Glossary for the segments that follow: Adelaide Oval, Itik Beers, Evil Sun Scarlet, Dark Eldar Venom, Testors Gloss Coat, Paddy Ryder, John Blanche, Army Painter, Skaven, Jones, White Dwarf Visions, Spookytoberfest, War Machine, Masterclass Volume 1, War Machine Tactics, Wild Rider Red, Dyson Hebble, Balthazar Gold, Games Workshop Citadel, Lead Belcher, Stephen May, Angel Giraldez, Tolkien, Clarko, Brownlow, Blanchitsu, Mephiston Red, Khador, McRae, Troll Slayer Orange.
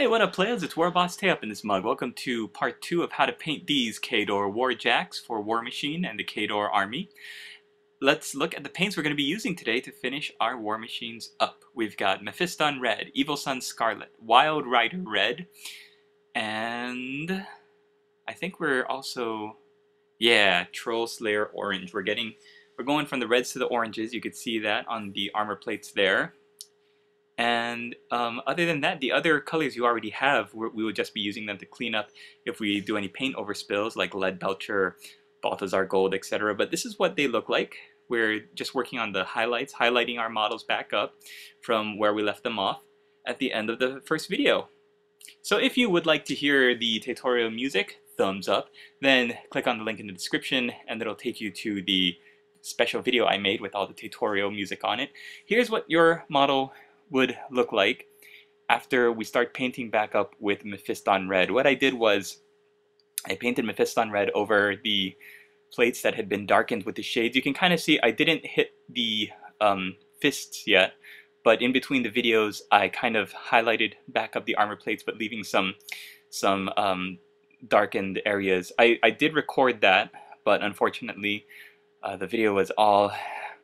Hey, what up players, it's Warboss Tae up in this mug. Welcome to part 2 of how to paint these Khador Warjacks for War Machine and the Khador Army. Let's look at the paints we're going to be using today to finish our War Machines up. We've got Mephiston Red, Evil Sun Scarlet, Wild Rider Red, and I think we're also, yeah, Troll Slayer Orange. We're going from the reds to the oranges. You could see that on the armor plates there. And other than that, the other colors you already have, we will just be using them to clean up if we do any paint overspills like Lead Belcher, Balthazar Gold, etc. But this is what they look like. We're just working on the highlights, highlighting our models back up from where we left them off at the end of the first video. So if you would like to hear the tutorial music, thumbs up, then click on the link in the description and it'll take you to the special video I made with all the tutorial music on it. Here's what your model would look like after we start painting back up with Mephiston Red. What I did was I painted Mephiston Red over the plates that had been darkened with the shades. You can kind of see I didn't hit the fists yet, but in between the videos I kind of highlighted back up the armor plates but leaving some darkened areas. I did record that, but unfortunately the video was all...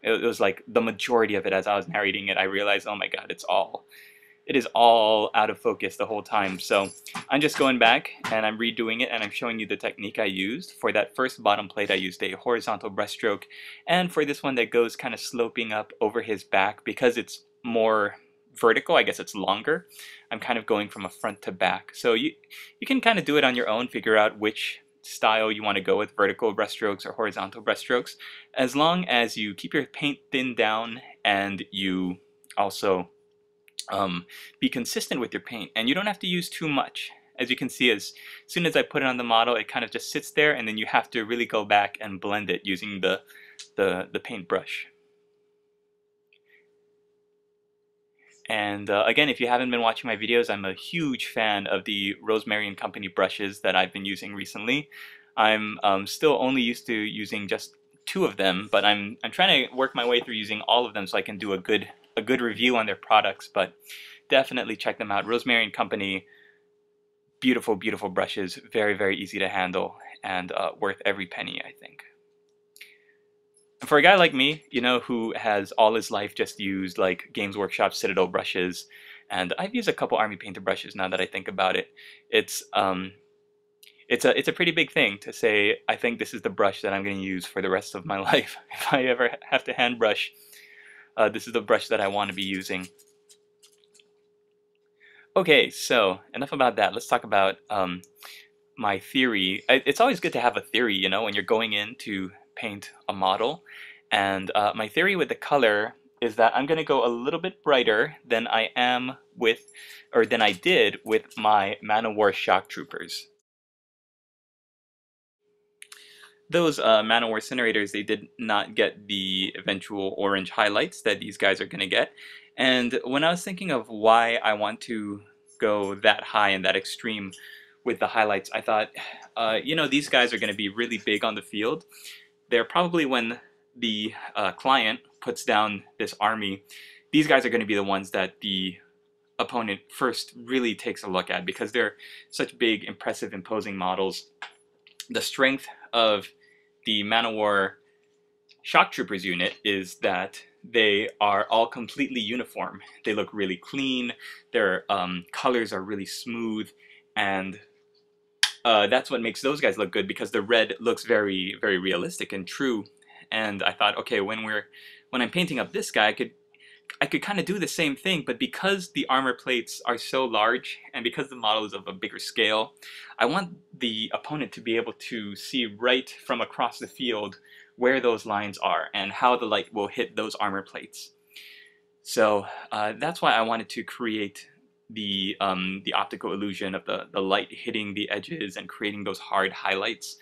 It was like the majority of it as I was narrating it, I realized, oh my god, it is all out of focus the whole time. So I'm just going back and I'm redoing it and I'm showing you the technique I used. For that first bottom plate, I used a horizontal breaststroke. And for this one that goes kind of sloping up over his back, because it's more vertical, I guess it's longer, I'm kind of going from a front to back. So you can kind of do it on your own, figure out which style you want to go with, vertical breaststrokes or horizontal breaststrokes, as long as you keep your paint thin down and you also be consistent with your paint, and you don't have to use too much. As you can see, as soon as I put it on the model, it kind of just sits there, and then you have to really go back and blend it using the paintbrush. And again, if you haven't been watching my videos, I'm a huge fan of the Rosemary & Company brushes that I've been using recently. I'm still only used to using just 2 of them, but I'm trying to work my way through using all of them so I can do a good review on their products, but definitely check them out. Rosemary & Company, beautiful, beautiful brushes, very, very easy to handle, and worth every penny, I think. And for a guy like me, you know, who has all his life just used like Games Workshop Citadel brushes, and I've used a couple Army Painter brushes now that I think about it, it's a pretty big thing to say, I think this is the brush that I'm going to use for the rest of my life. If I ever have to hand brush, this is the brush that I want to be using. Okay, so enough about that. Let's talk about my theory. It's always good to have a theory, you know, when you're going into paint a model, and my theory with the color is that I'm gonna go a little bit brighter than I am with, or than I did with my Manowar Shock Troopers. Those Manowar Cinerators, they did not get the eventual orange highlights that these guys are gonna get, and when I was thinking of why I want to go that high and that extreme with the highlights, I thought, you know, these guys are gonna be really big on the field. They're probably, when the client puts down this army, these guys are going to be the ones that the opponent first really takes a look at, because they're such big, impressive, imposing models. The strength of the Manowar Shock Troopers unit is that they are all completely uniform. They look really clean, their colors are really smooth, and that's what makes those guys look good, because the red looks very, very realistic and true. And I thought, okay, when I'm painting up this guy, I could kind of do the same thing, but because the armor plates are so large and because the model is of a bigger scale, I want the opponent to be able to see right from across the field where those lines are and how the light will hit those armor plates. So that's why I wanted to create the optical illusion of the light hitting the edges and creating those hard highlights.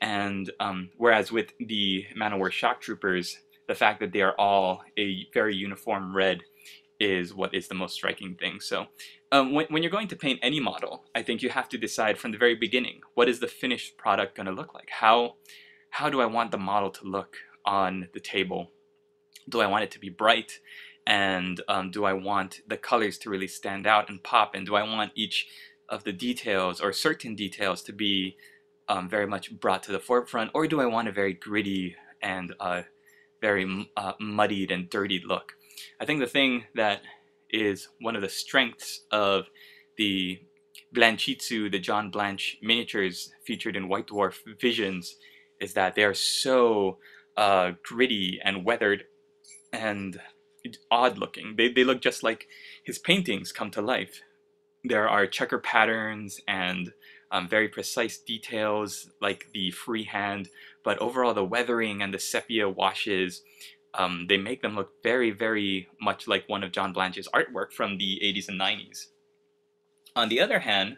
And whereas with the Manowar Shock Troopers, the fact that they are all a very uniform red is what is the most striking thing. So when you're going to paint any model, I think you have to decide from the very beginning, what is the finished product going to look like? How do I want the model to look on the table? Do I want it to be bright and do I want the colors to really stand out and pop, and do I want each of the details or certain details to be very much brought to the forefront, or do I want a very gritty and very muddied and dirty look? I think the thing that is one of the strengths of the Blanchitsu, the John Blanche miniatures featured in White Dwarf Visions, is that they are so gritty and weathered and odd looking. They look just like his paintings come to life. There are checker patterns and very precise details like the freehand, but overall the weathering and the sepia washes, they make them look very, very much like one of John Blanche's artwork from the 80s and 90s. On the other hand,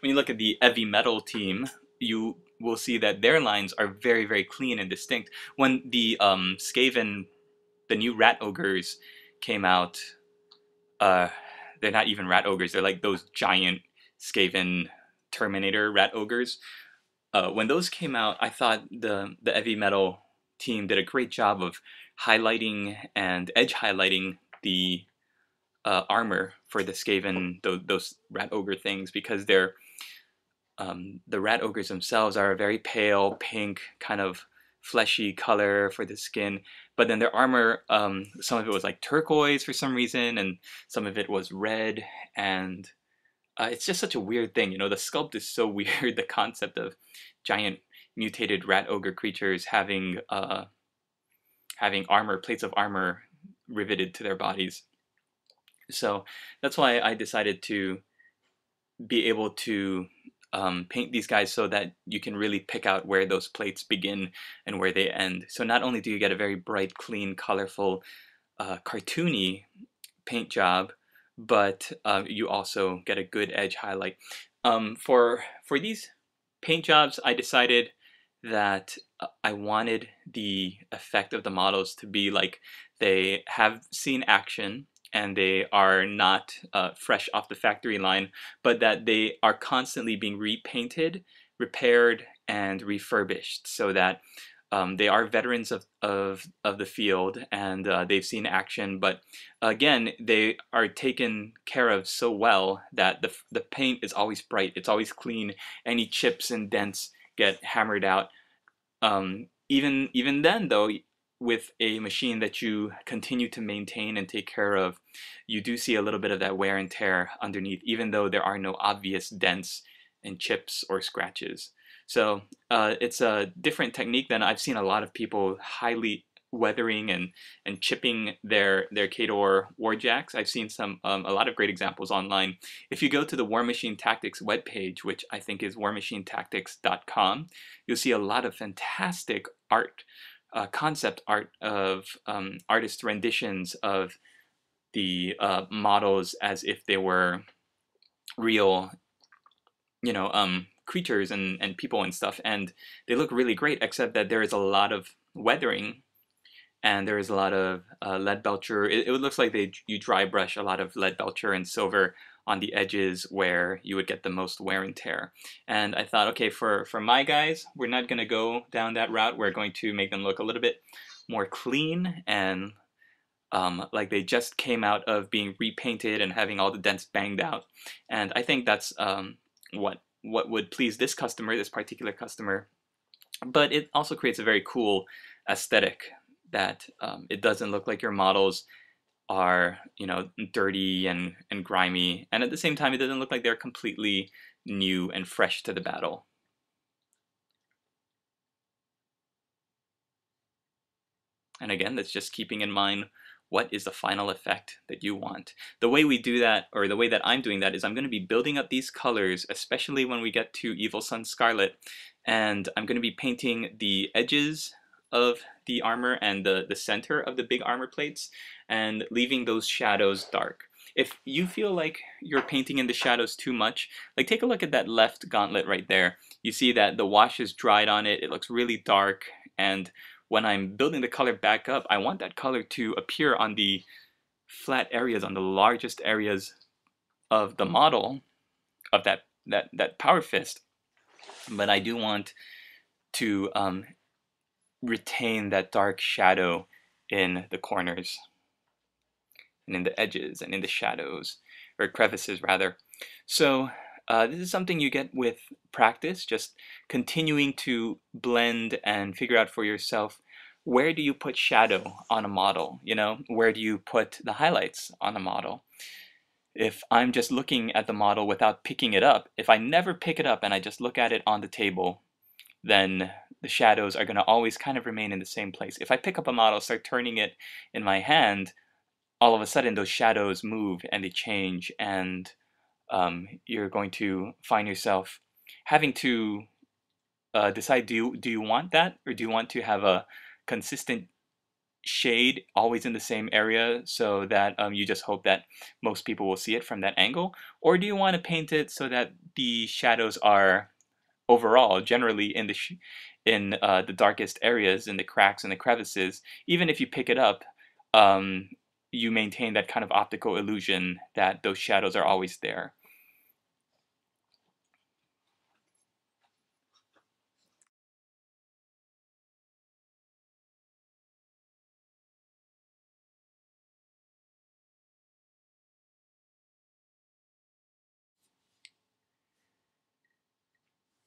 when you look at the heavy metal team, you will see that their lines are very, very clean and distinct. When the Skaven, the new Rat Ogres came out, they're not even Rat Ogres, they're like those giant Skaven Terminator Rat Ogres. When those came out, I thought the heavy metal team did a great job of highlighting and edge highlighting the armor for the Skaven, those Rat Ogre things, because they're the Rat Ogres themselves are a very pale pink kind of fleshy color for the skin, but then their armor, some of it was like turquoise for some reason, and some of it was red, and it's just such a weird thing, you know. The sculpt is so weird, the concept of giant mutated rat ogre creatures having armor, plates of armor riveted to their bodies. So that's why I decided to be able to paint these guys so that you can really pick out where those plates begin and where they end. So not only do you get a very bright, clean, colorful, cartoony paint job, but you also get a good edge highlight. For these paint jobs, I decided that I wanted the effect of the models to be like they have seen action and they are not fresh off the factory line, but that they are constantly being repainted, repaired, and refurbished, so that they are veterans of the field, and they've seen action, but again, they are taken care of so well that the paint is always bright, it's always clean, any chips and dents get hammered out. Even then, though, with a machine that you continue to maintain and take care of, you do see a little bit of that wear and tear underneath, even though there are no obvious dents and chips or scratches. So it's a different technique than I've seen a lot of people highly weathering and chipping their Khador warjacks. I've seen some a lot of great examples online. If you go to the War Machine Tactics webpage, which I think is warbosstaestudios.com, you'll see a lot of fantastic art, concept art of artist renditions of the models as if they were real, you know, creatures and people and stuff, and they look really great, except that there is a lot of weathering and there is a lot of lead belcher. It looks like you dry brush a lot of lead belcher and silver on the edges where you would get the most wear and tear. And I thought, okay, for my guys, we're not gonna go down that route. We're going to make them look a little bit more clean and like they just came out of being repainted and having all the dents banged out. And I think that's what would please this customer, this particular customer. But it also creates a very cool aesthetic that it doesn't look like your models are, you know, dirty and grimy, and at the same time it doesn't look like they're completely new and fresh to the battle. And again, that's just keeping in mind what is the final effect that you want. The way we do that, or the way that I'm doing that, is I'm going to be building up these colors, especially when we get to Evil Sun Scarlet, and I'm going to be painting the edges of the armor and the center of the big armor plates, and leaving those shadows dark. If you feel like you're painting in the shadows too much, like take a look at that left gauntlet right there. You see that the wash is dried on it, it looks really dark, and when I'm building the color back up, I want that color to appear on the flat areas, on the largest areas of the model, of that power fist, but I do want to retain that dark shadow in the corners. and in the edges and in the shadows, or crevices rather. So this is something you get with practice, just continuing to blend and figure out for yourself, where do you put shadow on a model? You know, where do you put the highlights on a model? If I'm just looking at the model without picking it up, if I never pick it up and I just look at it on the table, then the shadows are going to always kind of remain in the same place. If I pick up a model, start turning it in my hand, all of a sudden those shadows move and they change, and you're going to find yourself having to decide, do you want that, or do you want to have a consistent shade always in the same area so that you just hope that most people will see it from that angle? Or do you want to paint it so that the shadows are overall generally in the darkest areas, in the cracks and the crevices? Even if you pick it up, you maintain that kind of optical illusion that those shadows are always there.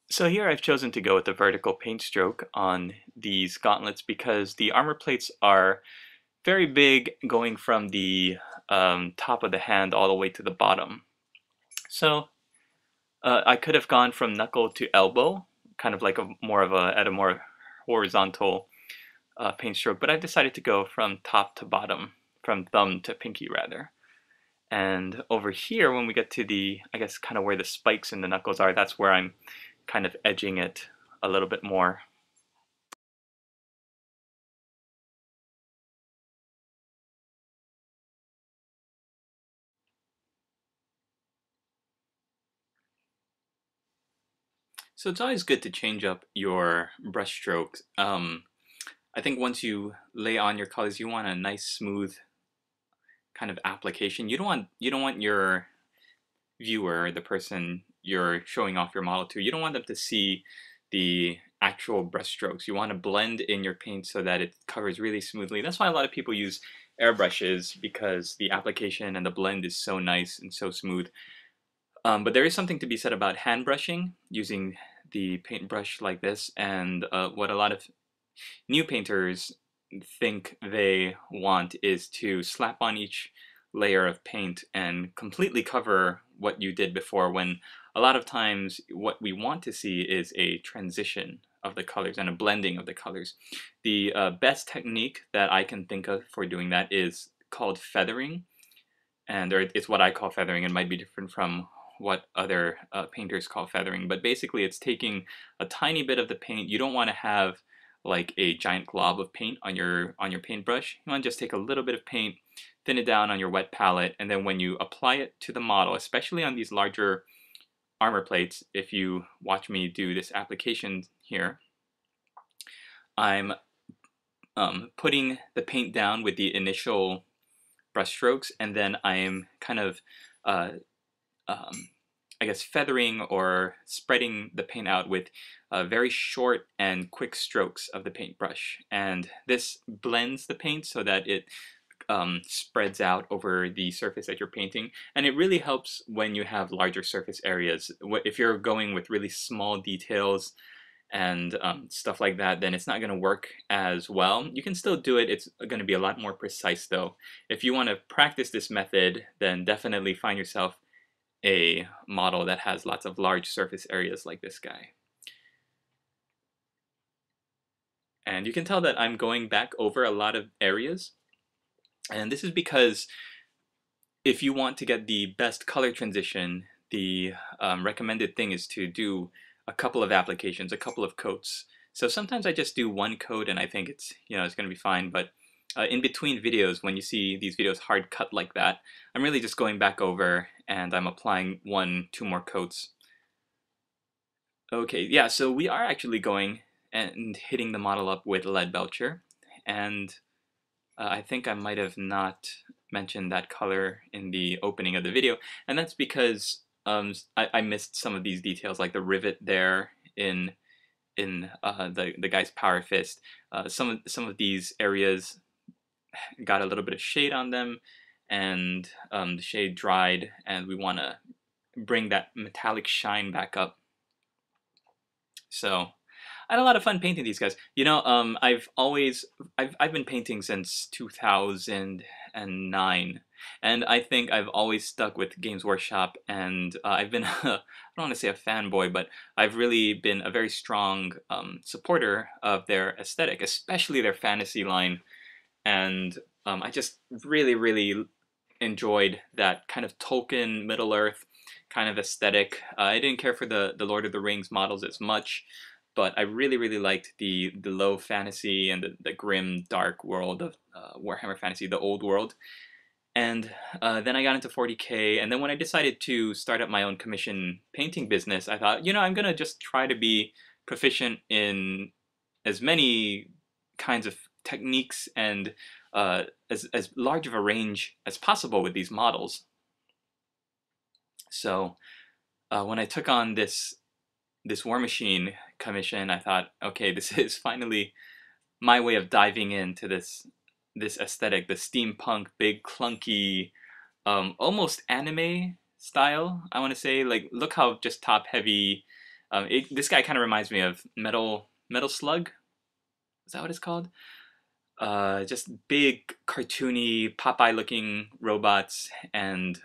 So here I've chosen to go with the vertical paint stroke on these gauntlets because the armor plates are very big, going from the top of the hand all the way to the bottom. So I could have gone from knuckle to elbow, kind of like a more horizontal paint stroke, but I've decided to go from top to bottom, from thumb to pinky rather. And over here, when we get to the, I guess, kind of where the spikes in the knuckles are, that's where I'm kind of edging it a little bit more. So it's always good to change up your brush strokes. I think once you lay on your colors, you want a nice smooth kind of application. You don't want your viewer, the person you're showing off your model to, you don't want them to see the actual brush strokes. You want to blend in your paint so that it covers really smoothly. That's why a lot of people use airbrushes, because the application and the blend is so nice and so smooth. But there is something to be said about hand brushing, using the paintbrush like this, and what a lot of new painters think they want is to slap on each layer of paint and completely cover what you did before, when a lot of times what we want to see is a transition of the colors and a blending of the colors. The best technique that I can think of for doing that is called feathering, or it's what I call feathering. It might be different from what other painters call feathering, but basically it's taking a tiny bit of the paint. You don't want to have like a giant glob of paint on your paintbrush. You want to just take a little bit of paint, thin it down on your wet palette, and then when you apply it to the model, especially on these larger armor plates, if you watch me do this application here, I'm putting the paint down with the initial brush strokes, and then I'm kind of I guess feathering or spreading the paint out with very short and quick strokes of the paintbrush. And this blends the paint so that it spreads out over the surface that you're painting. And it really helps when you have larger surface areas. If you're going with really small details and stuff like that, then it's not going to work as well. You can still do it. It's going to be a lot more precise though. If you want to practice this method, then definitely find yourself a model that has lots of large surface areas like this guy. And you can tell that I'm going back over a lot of areas, and this is because if you want to get the best color transition, the recommended thing is to do a couple of applications, a couple of coats. So sometimes I just do one coat and I think it's, you know, it's going to be fine, but in between videos, when you see these videos hard cut like that, I'm really just going back over and I'm applying two more coats. Okay, yeah, so we are actually going and hitting the model up with Lead Belcher, and I think I might have not mentioned that color in the opening of the video, and that's because I missed some of these details, like the rivet there in the guy's power fist. Some of these areas got a little bit of shade on them, and the shade dried, and we want to bring that metallic shine back up. So I had a lot of fun painting these guys. You know, I've been painting since 2009, and I think I've always stuck with Games Workshop, and I've been, I don't want to say a fanboy, but I've really been a very strong supporter of their aesthetic, especially their fantasy line, and I just really, really enjoyed that kind of Tolkien, Middle Earth kind of aesthetic. I didn't care for the Lord of the Rings models as much, but I really, really liked the low fantasy and the grim, dark world of Warhammer Fantasy, the old world. And then I got into 40K, and then when I decided to start up my own commission painting business, I thought, you know, I'm going to just try to be proficient in as many kinds of techniques and as large of a range as possible with these models. So when I took on this War Machine commission, I thought, okay, this is finally my way of diving into this aesthetic, the steampunk, big, clunky, almost anime style, I want to say. Like, look how just top-heavy. This guy kind of reminds me of Metal Slug. Is that what it's called? Just big, cartoony, Popeye-looking robots, and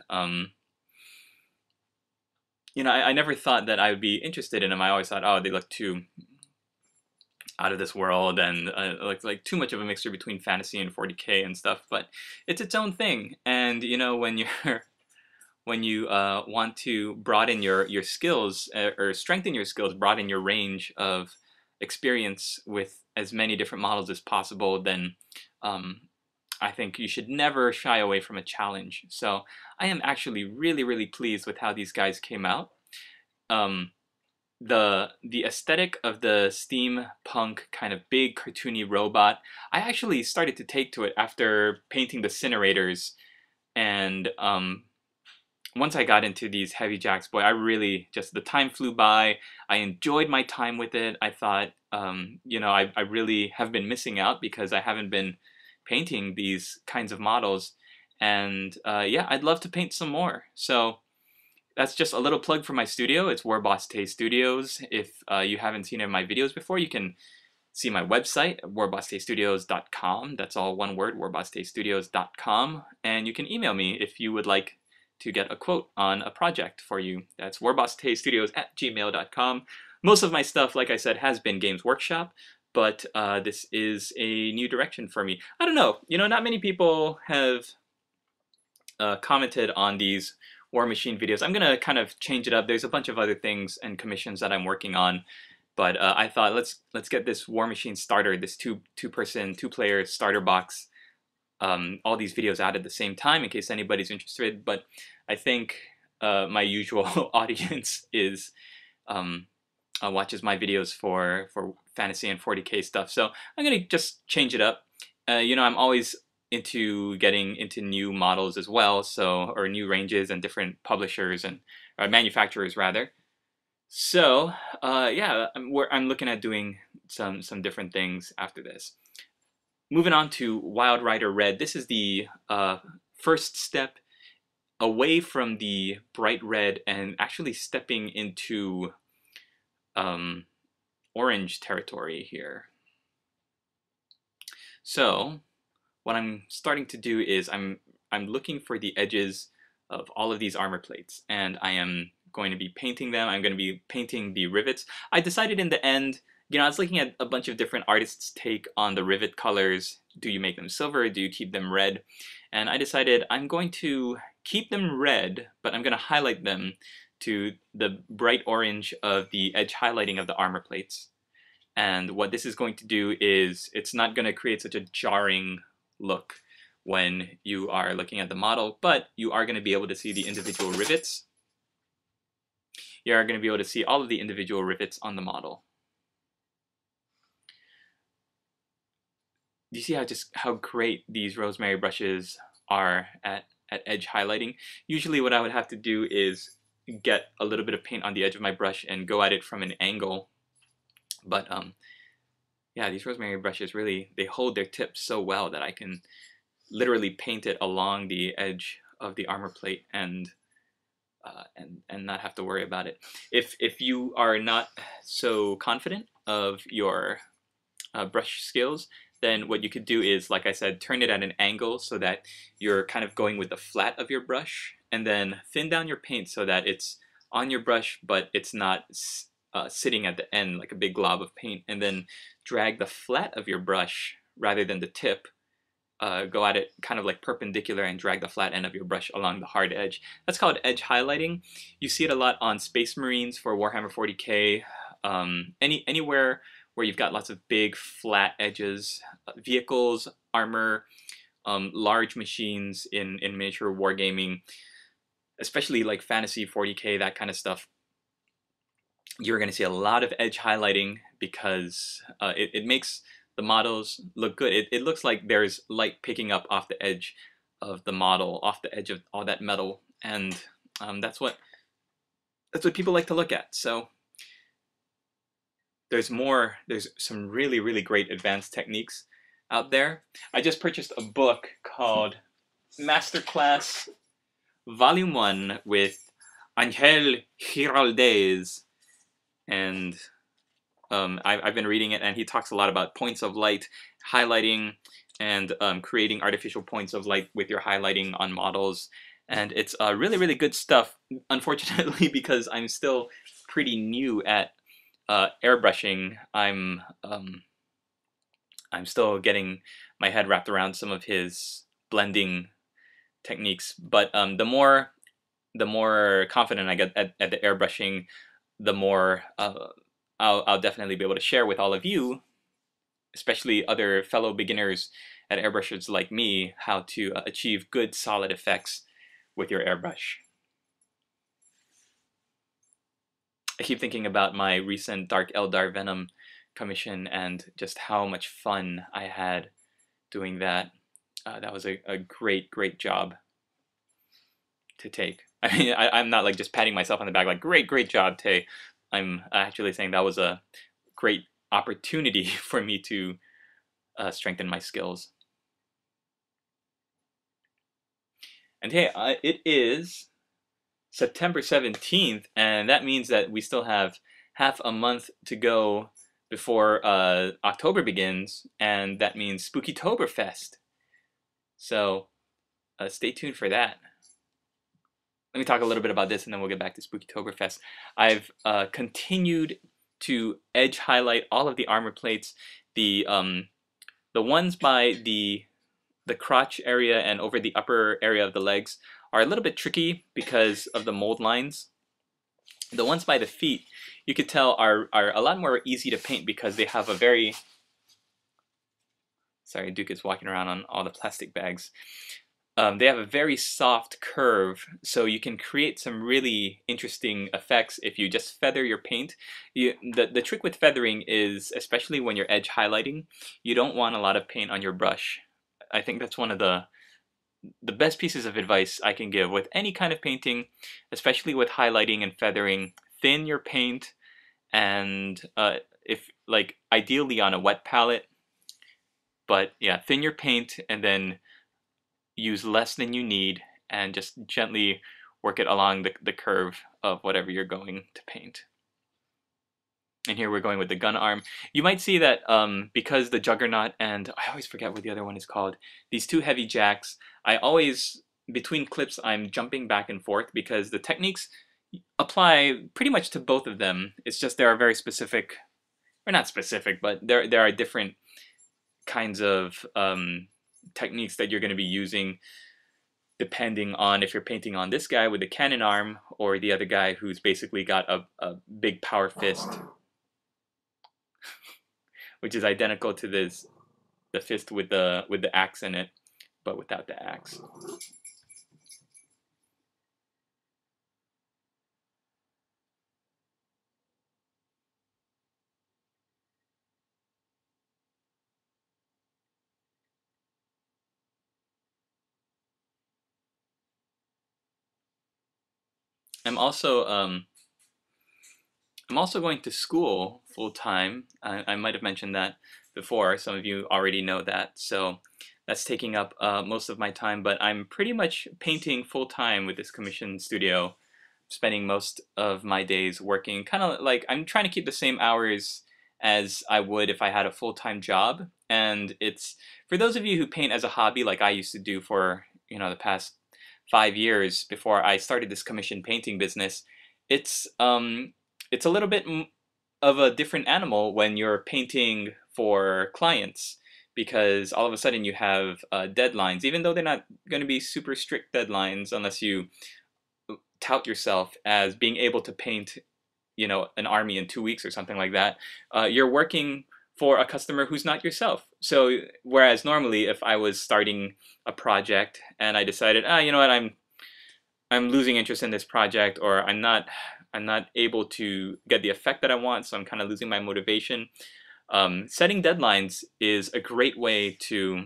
you know, I never thought that I would be interested in them. I always thought, oh, they look too out of this world, and like too much of a mixture between fantasy and 40K and stuff. But it's its own thing, and you know, when you want to broaden your skills or strengthen your skills, broaden your range of experience with as many different models as possible, then I think you should never shy away from a challenge. So I am actually really, really pleased with how these guys came out. The aesthetic of the steampunk kind of big cartoony robot, I actually started to take to it after painting the Cinerators, and once I got into these heavy jacks, boy, I really just, the time flew by. I enjoyed my time with it. I thought, you know, I really have been missing out because I haven't been painting these kinds of models, and yeah, I'd love to paint some more. So that's just a little plug for my studio. It's Warboss Tae Studios. If you haven't seen any of my videos before, you can see my website, warbosstaestudios.com. That's all one word, warbosstaestudios.com, and you can email me if you would like to get a quote on a project for you. That's warbosstaestudios@gmail.com. Most of my stuff, like I said, has been Games Workshop, but this is a new direction for me. I don't know, you know, not many people have commented on these War Machine videos. I'm gonna kind of change it up. There's a bunch of other things and commissions that I'm working on, but I thought let's get this War Machine starter, this two-player starter box, all these videos out at the same time in case anybody's interested. But I think my usual audience is watches my videos for fantasy and 40K stuff, so I'm gonna just change it up. You know, I'm always into getting into new models as well, so, or new ranges and different publishers and manufacturers rather. So yeah, I'm looking at doing some different things after this. Moving on to Wild Rider Red. This is the first step away from the bright red and actually stepping into orange territory here. So what I'm starting to do is I'm looking for the edges of all of these armor plates, and I am going to be painting them. I'm going to be painting the rivets. I decided in the end, you know, I was looking at a bunch of different artists' take on the rivet colors. Do you make them silver? Do you keep them red? And I decided I'm going to keep them red, but I'm going to highlight them to the bright orange of the edge highlighting of the armor plates. And what this is going to do is it's not going to create such a jarring look when you are looking at the model, but you are going to be able to see the individual rivets. You are going to be able to see all of the individual rivets on the model. You see how great these rosemary brushes are at edge highlighting? Usually what I would have to do is get a little bit of paint on the edge of my brush and go at it from an angle, but yeah, these rosemary brushes really, they hold their tips so well that I can literally paint it along the edge of the armor plate and not have to worry about it. If you are not so confident of your brush skills, then what you could do is, like I said, turn it at an angle so that you're kind of going with the flat of your brush, and then thin down your paint so that it's on your brush but it's not sitting at the end like a big glob of paint, and then drag the flat of your brush rather than the tip. Go at it kind of like perpendicular and drag the flat end of your brush along the hard edge. That's called edge highlighting. You see it a lot on Space Marines for Warhammer 40k, anywhere where you've got lots of big flat edges, vehicles, armor, large machines in miniature wargaming, especially like fantasy 40k, that kind of stuff. You're going to see a lot of edge highlighting because it makes the models look good. It looks like there's light picking up off the edge of the model, off the edge of all that metal, and that's what people like to look at. So there's some really, really great advanced techniques out there. I just purchased a book called Masterclass Volume 1 with Angel Giraldez, and I've been reading it, and he talks a lot about points of light, highlighting, and creating artificial points of light with your highlighting on models. And it's really, really good stuff. Unfortunately, because I'm still pretty new at airbrushing, I'm still getting my head wrapped around some of his blending techniques. But the more confident I get at the airbrushing, the more I'll definitely be able to share with all of you, especially other fellow beginners at airbrushers like me, how to achieve good solid effects with your airbrush. I keep thinking about my recent Dark Eldar Venom commission and just how much fun I had doing that. That was a great job to take. I mean, I'm not like just patting myself on the back like, great job, Tae. I'm actually saying that was a great opportunity for me to strengthen my skills. And hey, it is September 17th, and that means that we still have half a month to go before October begins, and that means Spookytoberfest. So stay tuned for that. Let me talk a little bit about this, and then we'll get back to Spookytoberfest. I've continued to edge highlight all of the armor plates, the ones by the crotch area and over the upper area of the legs are a little bit tricky because of the mold lines. The ones by the feet, you could tell, are a lot more easy to paint because they have a very... Sorry, Duke is walking around on all the plastic bags. They have a very soft curve, so you can create some really interesting effects if you just feather your paint. The trick with feathering is, especially when you're edge highlighting, you don't want a lot of paint on your brush. I think that's one of the best pieces of advice I can give with any kind of painting, especially with highlighting and feathering. Thin your paint, and if like ideally on a wet palette, but yeah, thin your paint and then use less than you need and just gently work it along the curve of whatever you're going to paint. And here we're going with the gun arm. You might see that because the Juggernaut and I always forget what the other one is called, these two heavy jacks, I always, between clips, I'm jumping back and forth because the techniques apply pretty much to both of them. It's just there are very specific, or not specific, but there are different kinds of techniques that you're going to be using depending on if you're painting on this guy with the cannon arm or the other guy who's basically got a big power fist, which is identical to this, the fist with the axe in it, but without the axe. I'm also going to school full-time. I might have mentioned that before. Some of you already know that. So that's taking up most of my time, but I'm pretty much painting full-time with this commission studio, spending most of my days working. Kind of like, I'm trying to keep the same hours as I would if I had a full-time job, and it's, for those of you who paint as a hobby like I used to do for, you know, the past 5 years before I started this commission painting business, it's a little bit of a different animal when you're painting for clients, because all of a sudden you have deadlines, even though they're not going to be super strict deadlines unless you tout yourself as being able to paint, you know, an army in 2 weeks or something like that. You're working for a customer who's not yourself. So whereas normally if I was starting a project and I decided, ah, you know what, I'm losing interest in this project, or I'm not able to get the effect that I want, so I'm kind of losing my motivation. Setting deadlines is a great way to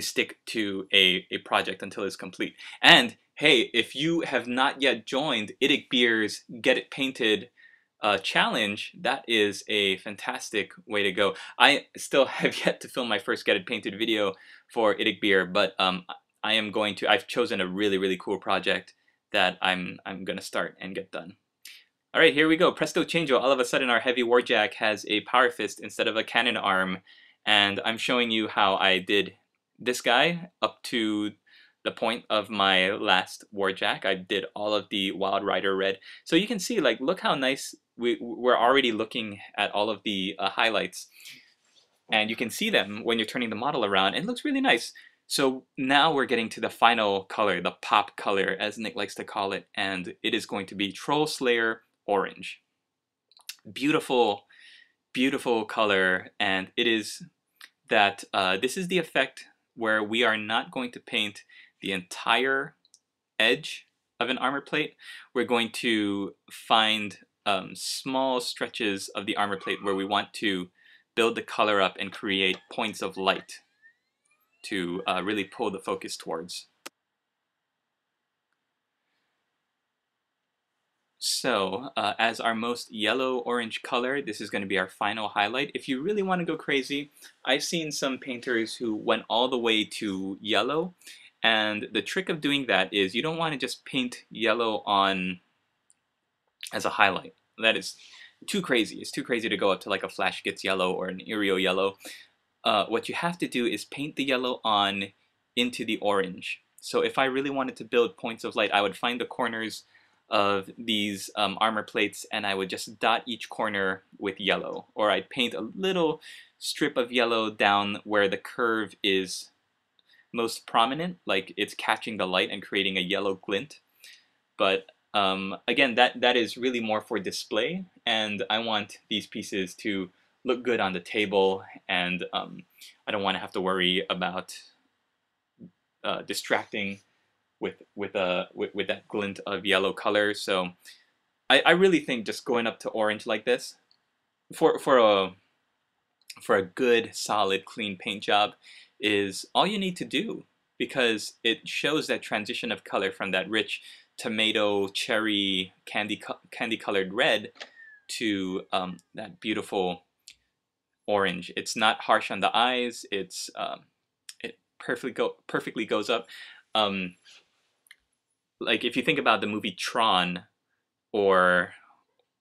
stick to a project until it's complete. And hey, if you have not yet joined Itik Beers' Get It Painted challenge, that is a fantastic way to go. I still have yet to film my first Get It Painted video for Itik Beer, but I am going to. I've chosen a really, really cool project that I'm gonna start and get done. All right, here we go. Presto changeo. All of a sudden, our heavy warjack has a power fist instead of a cannon arm, and I'm showing you how I did this guy up to the point of my last warjack. I did all of the Wild Rider Red. So you can see, like, look how nice we're already looking at all of the highlights. And you can see them when you're turning the model around. It looks really nice. So now we're getting to the final color, the pop color, as Nick likes to call it. And it is going to be Troll Slayer Orange. Beautiful, beautiful color. And it is that this is the effect where we are not going to paint the entire edge of an armor plate. We're going to find small stretches of the armor plate where we want to build the color up and create points of light to really pull the focus towards. So as our most yellow-orange color, this is going to be our final highlight. If you really want to go crazy, I've seen some painters who went all the way to yellow. And the trick of doing that is you don't want to just paint yellow on as a highlight. That is too crazy. It's too crazy to go up to like a Flash Gets Yellow or an Ireo Yellow. What you have to do is paint the yellow on into the orange. So if I really wanted to build points of light, I would find the corners of these armor plates and I would just dot each corner with yellow. Or I'd paint a little strip of yellow down where the curve is most prominent, like it's catching the light and creating a yellow glint. But again, that is really more for display, and I want these pieces to look good on the table, and I don't want to have to worry about distracting with that glint of yellow color. So I really think just going up to orange like this for a good, solid, clean paint job is all you need to do, because it shows that transition of color from that rich tomato, cherry, candy-colored red to that beautiful orange. It's not harsh on the eyes. It's it perfectly goes up. Like if you think about the movie Tron or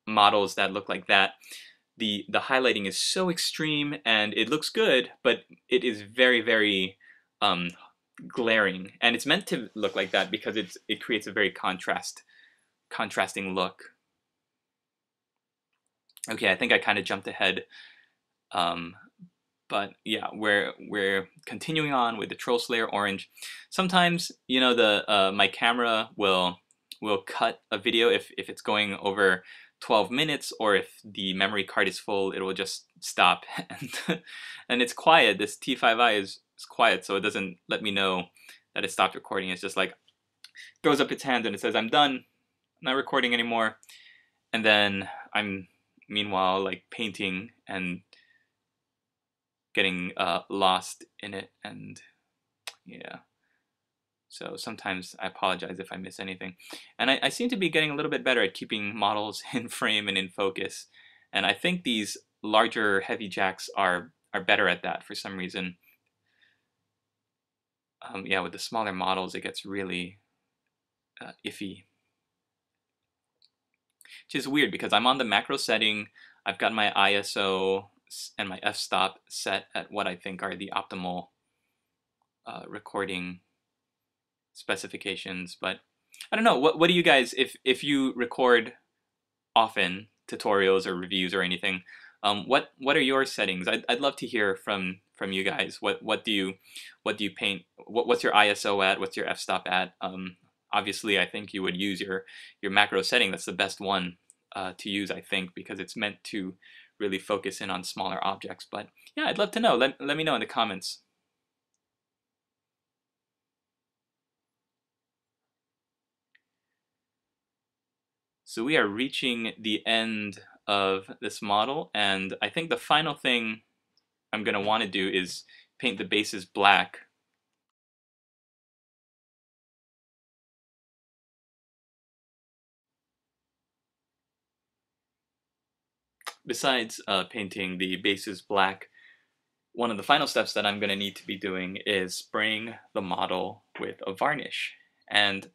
models that look like that, the highlighting is so extreme and it looks good, but it is very, very glaring, and it's meant to look like that because it creates a very contrasting look. Okay, I think I kind of jumped ahead, but yeah, we're continuing on with the Troll Slayer Orange. Sometimes, you know, the my camera will cut a video if it's going over 12 minutes, or if the memory card is full, it will just stop and it's quiet. This T5i is quiet, so it doesn't let me know that it stopped recording. It's just like throws up its hand and it says, "I'm done. I'm not recording anymore." And then I'm meanwhile like painting and getting lost in it, and yeah. So sometimes I apologize if I miss anything. And I seem to be getting a little bit better at keeping models in frame and in focus. And I think these larger heavy jacks are better at that for some reason. yeah, with the smaller models, it gets really iffy. Which is weird because I'm on the macro setting. I've got my ISO and my f-stop set at what I think are the optimal recording specifications. But I don't know. What do you guys, if you record often tutorials or reviews or anything, what are your settings? I'd love to hear from you guys. What do you paint? What's your ISO at? What's your f-stop at? Obviously, I think you would use your macro setting. That's the best one to use, I think, because it's meant to really focus in on smaller objects. But yeah, I'd love to know. Let me know in the comments. So we are reaching the end of this model, and I think the final thing I'm going to want to do is paint the bases black. Besides painting the bases black, one of the final steps that I'm going to need to be doing is spraying the model with a varnish. And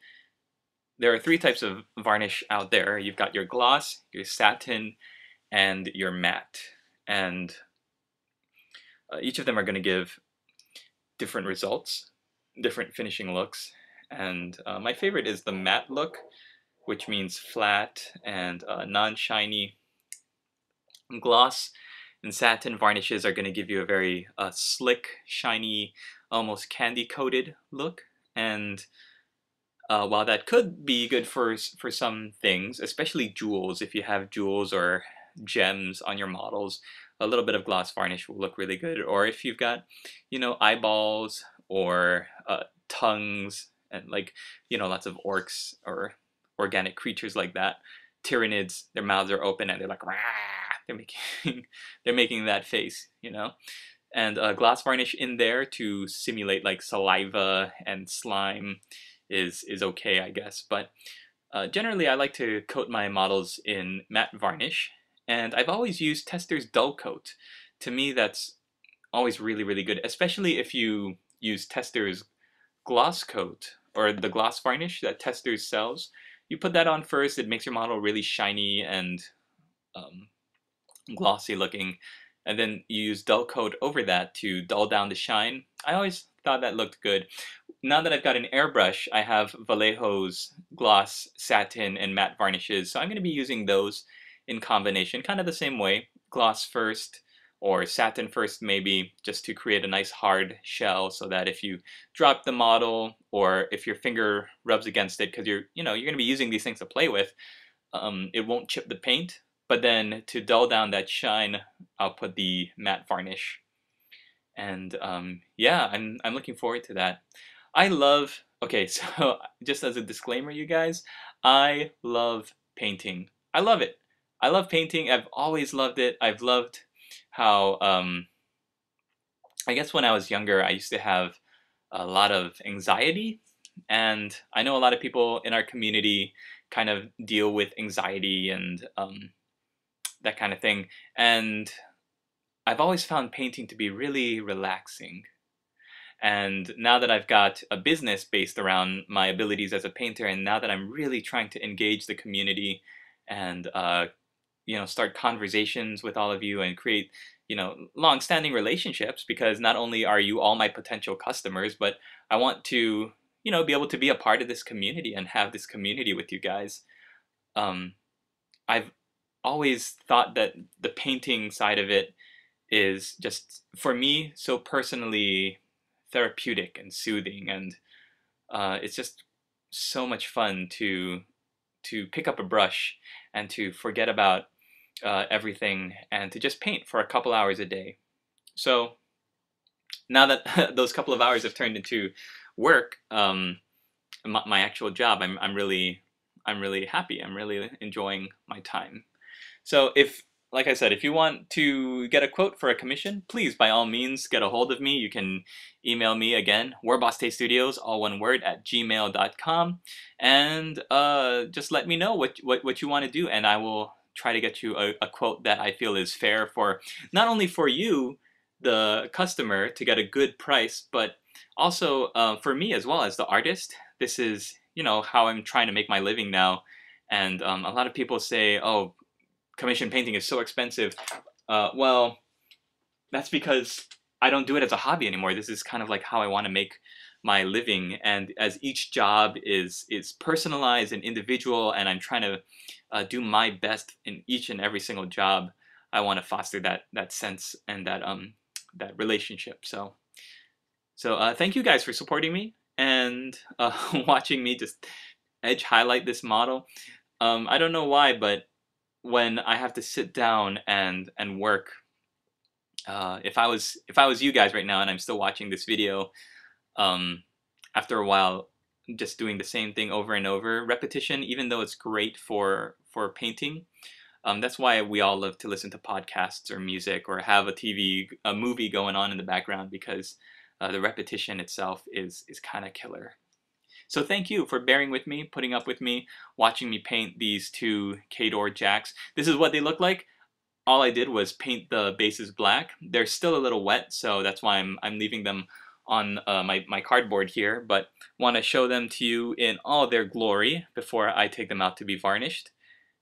there are three types of varnish out there. You've got your gloss, your satin, and your matte. And each of them are going to give different results, different finishing looks. And my favorite is the matte look, which means flat and non-shiny. Gloss and satin varnishes are going to give you a very slick, shiny, almost candy-coated look. And while that could be good for some things, especially jewels, if you have jewels or gems on your models, a little bit of gloss varnish will look really good. Or if you've got, you know, eyeballs or tongues and, like, you know, lots of orcs or organic creatures like that, Tyranids, their mouths are open and they're like, rah! They're making that face, you know, and gloss varnish in there to simulate like saliva and slime is okay, I guess. But generally, I like to coat my models in matte varnish, and I've always used Testors Dull Coat. To me, that's always really, really good, especially if you use Testors Gloss Coat or the gloss varnish that Testors sells. You put that on first; it makes your model really shiny and glossy looking, and then you use dull coat over that to dull down the shine. I always thought that looked good. Now that I've got an airbrush, I have Vallejo's gloss, satin, and matte varnishes, so I'm going to be using those in combination, kind of the same way, gloss first or satin first maybe, just to create a nice hard shell so that if you drop the model or if your finger rubs against it, because you're going to be using these things to play with, it won't chip the paint. But then to dull down that shine, I'll put the matte varnish. And yeah, I'm looking forward to that. I love, okay, so just as a disclaimer, you guys, I love painting. I love it. I love painting. I've always loved it. I've loved how, I guess when I was younger, I used to have a lot of anxiety. And I know a lot of people in our community kind of deal with anxiety and that kind of thing, and I've always found painting to be really relaxing. And now that I've got a business based around my abilities as a painter, and now that I'm really trying to engage the community and you know, start conversations with all of you and create, you know, long-standing relationships, because not only are you all my potential customers, but I want to, you know, be able to be a part of this community and have this community with you guys. I've always thought that the painting side of it is just, for me, so personally therapeutic and soothing, and it's just so much fun to pick up a brush and to forget about everything and to just paint for a couple hours a day. So now that those couple of hours have turned into work, my actual job, I'm really happy. I'm really enjoying my time. So if, like I said, if you want to get a quote for a commission, please, by all means, get a hold of me. You can email me again, WarbossTaeStudios, all one word, @gmail.com. And just let me know what you want to do, and I will try to get you a quote that I feel is fair for, not only for you, the customer, to get a good price, but Also, for me as well as the artist, this is, you know, how I'm trying to make my living now. And a lot of people say, oh, commission painting is so expensive. Well, that's because I don't do it as a hobby anymore. This is kind of like how I want to make my living, and as each job is personalized and individual, and I'm trying to do my best in each and every single job, I want to foster that sense and that relationship. So thank you guys for supporting me and watching me just edge highlight this model. I don't know why, but when I have to sit down and work, if I was you guys right now and I'm still watching this video, after a while, just doing the same thing over and over, repetition, even though it's great for painting, that's why we all love to listen to podcasts or music or have a movie going on in the background, because the repetition itself is kind of killer. So thank you for bearing with me, putting up with me, watching me paint these two Khador jacks. This is what they look like. All I did was paint the bases black. They're still a little wet, so that's why I'm leaving them on my cardboard here, but want to show them to you in all their glory before I take them out to be varnished.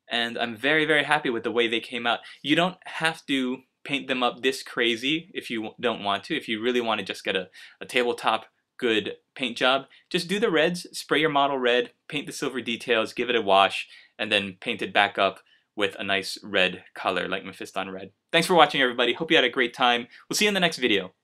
And I'm very, very happy with the way they came out. You don't have to paint them up this crazy if you don't want to. If you really want to just get a tabletop good paint job, just do the reds, spray your model red, paint the silver details, give it a wash, and then paint it back up with a nice red color like Mephiston Red. Thanks for watching, everybody. Hope you had a great time. We'll see you in the next video.